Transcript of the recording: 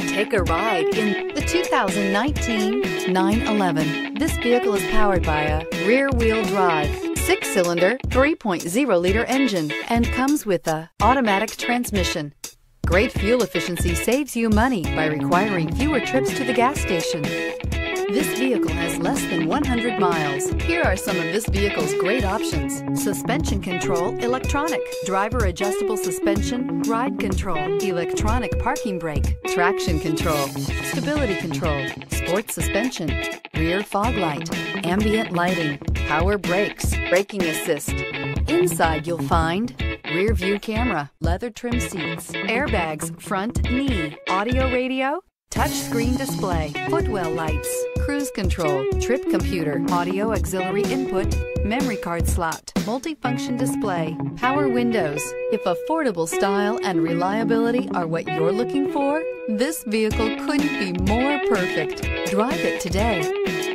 Take a ride in the 2019 911. This vehicle is powered by a rear-wheel drive, 6-cylinder, 3.0-liter engine, and comes with an automatic transmission. Great fuel efficiency saves you money by requiring fewer trips to the gas station. This vehicle has less than 100 miles. Here are some of this vehicle's great options: suspension control, electronic, driver adjustable suspension, ride control, electronic parking brake, traction control, stability control, sports suspension, rear fog light, ambient lighting, power brakes, braking assist. Inside you'll find rear view camera, leather trim seats, airbags, front knee, audio radio, touchscreen display, footwell lights, cruise control, trip computer, audio auxiliary input, memory card slot, multifunction display, power windows. If affordable style and reliability are what you're looking for, this vehicle couldn't be more perfect. Drive it today.